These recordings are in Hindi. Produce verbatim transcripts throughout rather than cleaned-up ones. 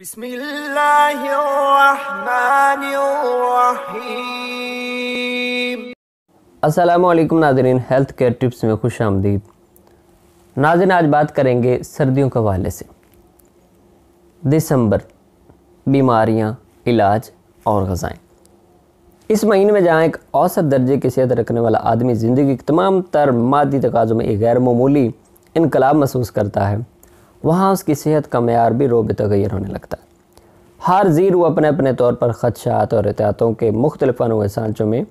बिस्मिल्लाहिर्रहमानिर्रहीम। अस्सलामुअलैकुम नाज़रीन, हेल्थ केयर टिप्स में खुश आमदीद। नाज़रीन, आज बात करेंगे सर्दियों के हवाले से। दिसंबर, बीमारियां, इलाज और ग़िज़ाएँ। इस महीने में जहाँ एक औसत दर्जे की सेहत रखने वाला आदमी ज़िंदगी के तमाम तर मादी तकाज़ों में एक गैर मामूली इनकलाब महसूस करता है, वहाँ उसकी सेहत का मेयार भी रोब तगैर होने लगता है। हर जीर वो अपने अपने तौर पर खदशात और एहतियातों के मुख्तलिफ फ़नों सांचों में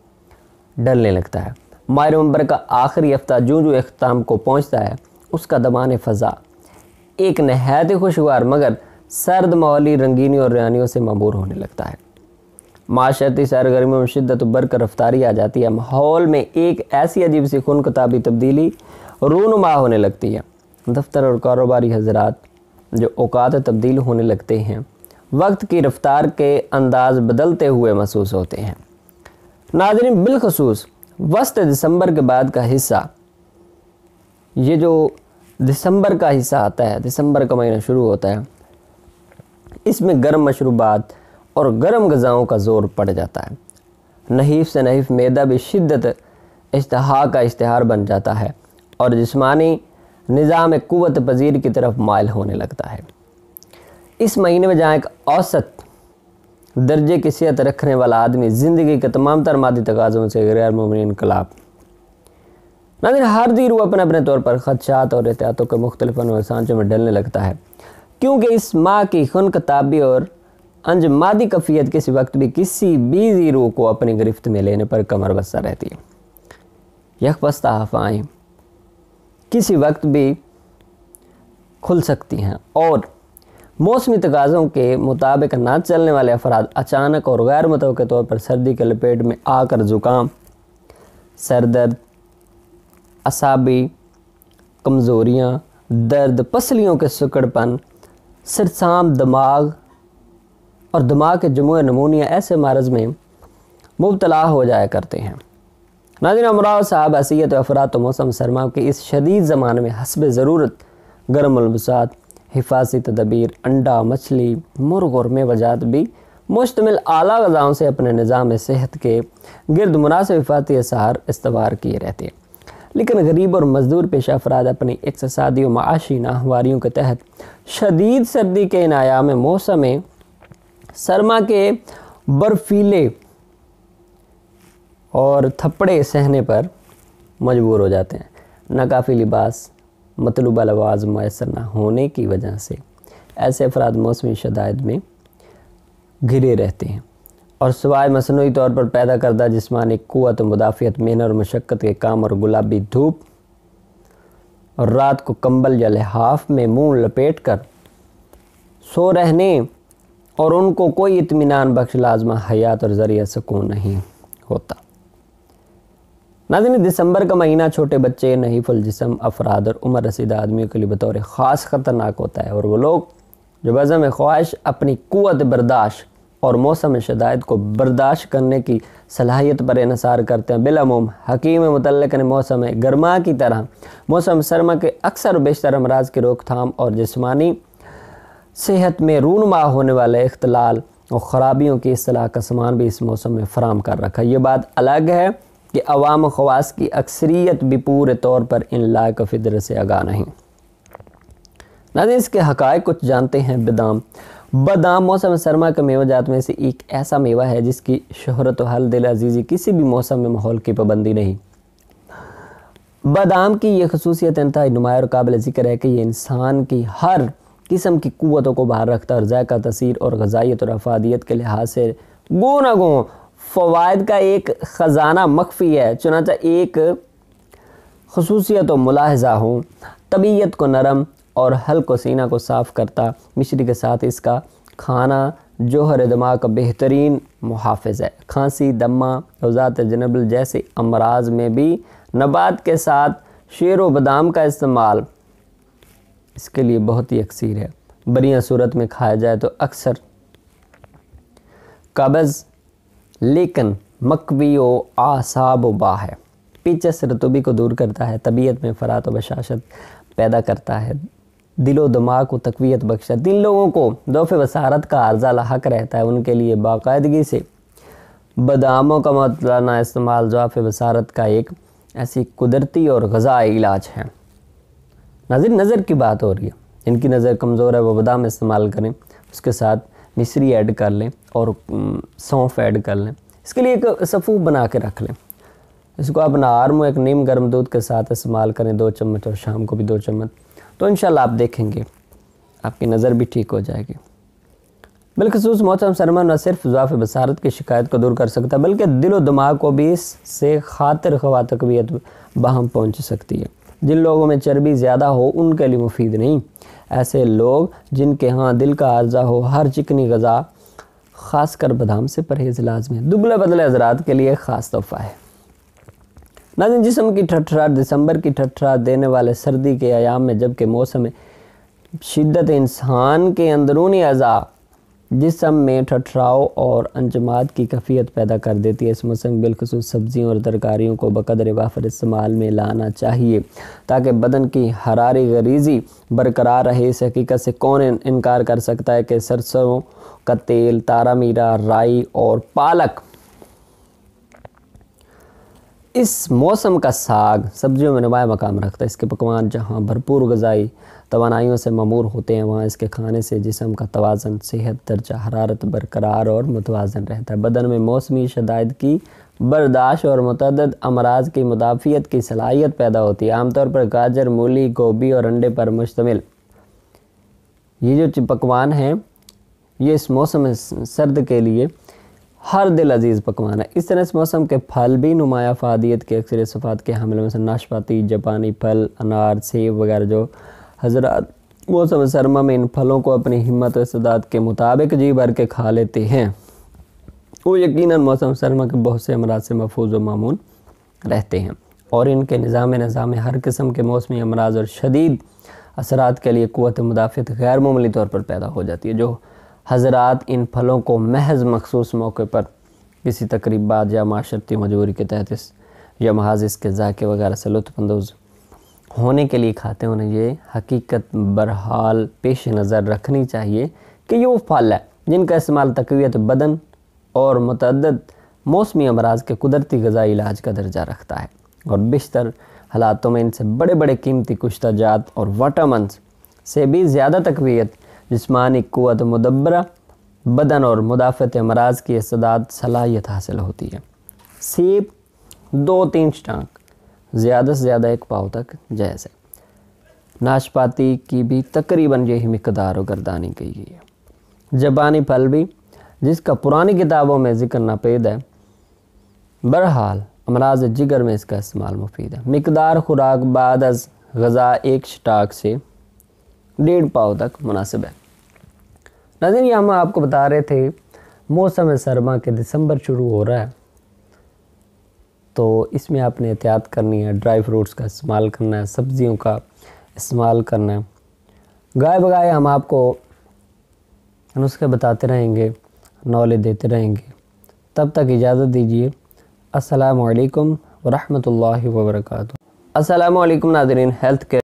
डलने लगता है। माह नवंबर का आखिरी हफ्ता जूँ जूँ अख्ताम को पहुँचता है, उसका दबान फ़ज़ा एक नहायत ही खुशगवार मगर सर्द माहौली रंगीनी और रियानियों से मामूर होने लगता है। माशरती सरगर्मियों में शिद्दत बरकर रफ्तारी आ जाती है। माहौल में एक ऐसी अजीब सी खुन कताबी तब्दीली रूनुमा होने लगती है। दफ्तर और कारोबारी हजरात जो औकात तब्दील होने लगते हैं, वक्त की रफ्तार के अंदाज बदलते हुए महसूस होते हैं। नाज़रीन, बिलखसूस वस्त दिसंबर के बाद का हिस्सा, ये जो दिसंबर का हिस्सा आता है, दिसंबर का महीना शुरू होता है, इसमें गर्म मशरूबात और गर्म गज़ाओं का ज़ोर पड़ जाता है। नहीफ से नहीफ मैदा भी शिद्दत इश्तहा का इश्तहार बन जाता है और जिस्मानी निज़ाम कुव्वत पजीर की तरफ माइल होने लगता है। इस महीने में जहाँ एक औसत दर्जे की सेहत रखने वाला आदमी ज़िंदगी के तमाम तर मादी तकाज़ों से गैर मामूली इनकलाब। नाज़रीन, हर दीर वो अपने अपने तौर पर खदशात और एहतियातों के मुख्तलिफ सांचों में डलने लगता है, क्योंकि इस माह की खुनकताबी और अंज मादी कफ़ीयत किसी वक्त भी किसी भी जीरो को अपनी गिरफ्त में लेने पर कमर बस्ता रहती है। यकपस्ता हवाएं किसी वक्त भी खुल सकती हैं और मौसमी तकाज़ों के मुताबिक ना चलने वाले अफराद अचानक और गैर मुतवक्किल तौर पर सर्दी के लपेट में आकर ज़ुकाम, सर दर्द, असाबी कमज़ोरियाँ, दर्द, पसलियों के सिकुड़पन, सरसाम दिमाग और दिमाग के जमुए नमूनिया ऐसे मरज़ में मुबतला हो जाया करते हैं। नाज़रीन, अमराव साहब हैसियत अफराद तो मौसम सरमा के इस शदीद ज़माने में हसब ज़रूरत गर्म मलबूसात, हिफाजी तदबीर, अंडा, मछली, मुर्ग और मेवजात भी मुश्तमिल आला ग़िज़ाओं से अपने निज़ाम सेहत के गिरद मुनासिब हिफाजती असहार इस्तवार किए रहते हैं। लेकिन गरीब और मज़दूर पेशा अफराद अपनी इक़्तिसादी और माशी नाहवारियों के तहत शदीद सर्दी के इन आयाम मौसम सरमा के बर्फीले और थप्पड़े सहने पर मजबूर हो जाते हैं। नाकाफ़ी लिबास, मतलूबा लवाज़ मैसर ना होने की वजह से ऐसे अफराद मौसमी शदायद में घिरे रहते हैं और सिवाय मसनूई तौर पर पैदा करदा जिस्मानी कुव्वत, मुदाफ़ियत, मेहनत और मशक्क़त के काम और गुलाबी धूप और रात को कंबल या लिहाफ में मुँह लपेट कर सो रहने और उनको कोई इत्मीनान बख्श लाजमा हयात और ज़रिया सुकून नहीं होता। नाज़रीन, दिसंबर का महीना छोटे बच्चे, नहीफुल जिस्म अफराद और उम्र रसीदा आदमियों के लिए बतौर ख़ास ख़तरनाक होता है और वो लोग जो बज़म ख्वाहिश अपनी कुव्वत बर्दाश्त और मौसम शदायद को बर्दाश्त करने की सलाहियत पर इन्हसार करते हैं। बिलअमूम हकीम मुतल्लक़ ने मौसम गर्मा की तरह मौसम सरमा के अक्सर बेशतर अमराज की रोकथाम और जिस्मानी सेहत में रूनमा होने वाले इख्तलाल और ख़राबियों की असलाह का सामान भी इस मौसम में फ़राम कर रखा है। ये बात अलग है कि अवाम ख़वास की अक्सरियत भी पूरे तौर पर इन लायक फिदर से आगाह नहीं। नाज़रीन, इसके हक़ाइक़ कुछ जानते हैं। बादाम बादाम मौसम सरमा के मेवाजात में से एक ऐसा मेवा है जिसकी शहरत और हल दिल अजीज़ी किसी भी मौसम में माहौल की पाबंदी नहीं। बादाम की यह खसूसियत इंतहाई नुमाया और काबिल ज़िक्र है कि ये इंसान की हर किस्म की कुव्वतों को बाहर रखता है और ज़ायक़ा, तसीर और ग़िज़ाइयत और अफादियत के लिहाज से गुनागुन फ़वाइद का एक ख़जाना मख्फी है। चुनांचा एक खसूसियत और मुलाहज़ा हो, तबीयत को नरम और हल्को सीना को साफ़ करता मिश्री के साथ इसका खाना जोहर दिमाग का बेहतरीन मुहाफ़िज़ है। खांसी, दमा, अवज़ात जनबल जैसे अमराज में भी नबात के साथ शेर व बादाम का इस्तेमाल इसके लिए बहुत ही अक्सर है। बरिया सूरत में खाया जाए तो अक्सर कब्ज़, लेकिन मकवी व आसाब बा है, पेचस रतूबी को दूर करता है, तबीयत में फरात व बशाशत पैदा करता है, दिलो दिमाग को तकवीयत बख्शा। जिन लोगों को दौफ़ वसारत का अर्जा लाहक रहता है उनके लिए बाकायदगी से बादामों का मतलाना इस्तेमाल दौफ़ वसारत का एक ऐसी कुदरती और ग़िज़ाई इलाज है। नाज़िर नज़र की बात हो रही है, जिनकी नज़र कमज़ोर है वो बादाम इस्तेमाल करें, उसके साथ मिश्री ऐड कर लें और सौंफ ऐड कर लें। इसके लिए एक सफ़ूफ बना के रख लें। इसको आप नहार में एक नीम गर्म दूध के साथ इस्तेमाल करें, दो चम्मच, और शाम को भी दो चम्मच, तो इंशाल्लाह आप देखेंगे आपकी नज़र भी ठीक हो जाएगी। बिलखसूस मौसम सरमा न सिर्फ ज़ुआफ़ बसारत की शिकायत को दूर कर सकता है बल्कि दिल व दिमाग को भी इससे खातिर ख्वा तकवीयत बहम पहुँच सकती है। जिन लोगों में चर्बी ज़्यादा हो उनके लिए मुफीद नहीं। ऐसे लोग जिनके यहाँ दिल का अर्जा हो हर चिकनी गज़ा खासकर बादाम से परहेज़ लाजमी है। दुबले बदले हजरात के लिए ख़ास तोहफ़ा है। नाज़िन जिस्म की ठठराहट दिसंबर की ठठराहट देने वाले सर्दी के आयाम में जबकि मौसम शिद्दत इंसान के अंदरूनी अज़ा जिस्म में ठठराव और अंजमाद की कैफियत पैदा कर देती है। इस मौसम बिलखसूस सब्जियों और तरकारियों को बकदर वाफर इस्तेमाल में लाना चाहिए ताकि बदन की हरारी गरीज़ी बरकरार रहे। इस हकीकत से कौन इनकार कर सकता है कि सरसों का तेल, तारा मीरा, राई और पालक इस मौसम का साग सब्जियों में नुमाया मकाम रखता है। इसके पकवान जहाँ भरपूर गज़ाई तवानाइयों से मामूर होते हैं, वहाँ इसके खाने से जिस्म का तवाज़न, सेहत, दर्जा हरारत बरकरार और मुतवाज़न रहता है। बदन में मौसमी शदायद की बर्दाश्त और मुतअद्दिद अमराज की मुदाफ़ियत की सलाहियत पैदा होती है। आमतौर पर गाजर, मूली, गोभी और अंडे पर मुश्तमिल ये जो पकवान हैं ये इस मौसम सर्द के लिए हर दिल अजीज़ पकवान है। इस तरह इस मौसम के फल भी नुमाया फ़ादियत के अक्सर सफ़ात के हमले में से नाशपाती, जापानी फल, अनार, सेब वगैरह जो हजरात मौसम सरमा में इन फलों को अपनी हिम्मत और सदात के मुताबिक जी भर के खा लेते हैं, वो यकीनन मौसम सरमा के बहुत से अमराज से महफूज व मामून रहते हैं और इनके निज़ाम निज़ाम हर किस्म के मौसमी अमराज और शदीद असरात के लिए क़ुव्वत मुदाफ़ियत गैर मामूली तौर पर पैदा हो जाती है। जो हज़रात इन फलों को महज मखसूस मौके पर किसी तकरीबात या माशरती मजबूरी के तहत इस या महज इसके जायके वगैरह से लुत्फ़अंदोज़ होने के लिए खाते हैं, उन्हें ये हकीकत बरहाल पेश नज़र रखनी चाहिए कि ये वो फल है जिनका इस्तेमाल तकवीत बदन और मुतअद्दिद मौसमी अमराज के कुदरती ग़िज़ाई इलाज का दर्जा रखता है और बेशतर हालातों में इनसे बड़े बड़े कीमती कुश्ताजात और विटामिन से भी ज़्यादा तकवीत जिस्मानी क़ुव्वत मुदब्बरा, बदन और मुदाफ़त अमराज की इस्तादात सलाहियत हासिल होती है। सेब दो तीन स्टांक, ज़्यादा से ज़्यादा एक पाव तक जायज़ है। नाशपाती की भी तकरीबन यही मकदार और गर्दानी की गई है। जापानी फल भी जिसका पुरानी किताबों में जिक्र नापेद है, बहरहाल अमराज जिगर में इसका इस्तेमाल मुफीद है। मकदार खुराक बाद अज़ ग़िज़ा एक स्टाक से डेढ़ पाव तक मुनासिब है। नाज़रीन, ये हम आपको बता रहे थे मौसम सरमा के दिसंबर शुरू हो रहा है तो इसमें आपने एहतियात करनी है, ड्राई फ्रूट्स का इस्तेमाल करना है, सब्जियों का इस्तेमाल करना है। गाय बगाए हम आपको नुस्खे बताते रहेंगे, नॉलेज देते रहेंगे। तब तक इजाज़त दीजिए। अस्सलामु अलैकुम व रहमतुल्लाहि व बरकातुहू। अस्सलामु अलैकुम नाज़रीन। Health care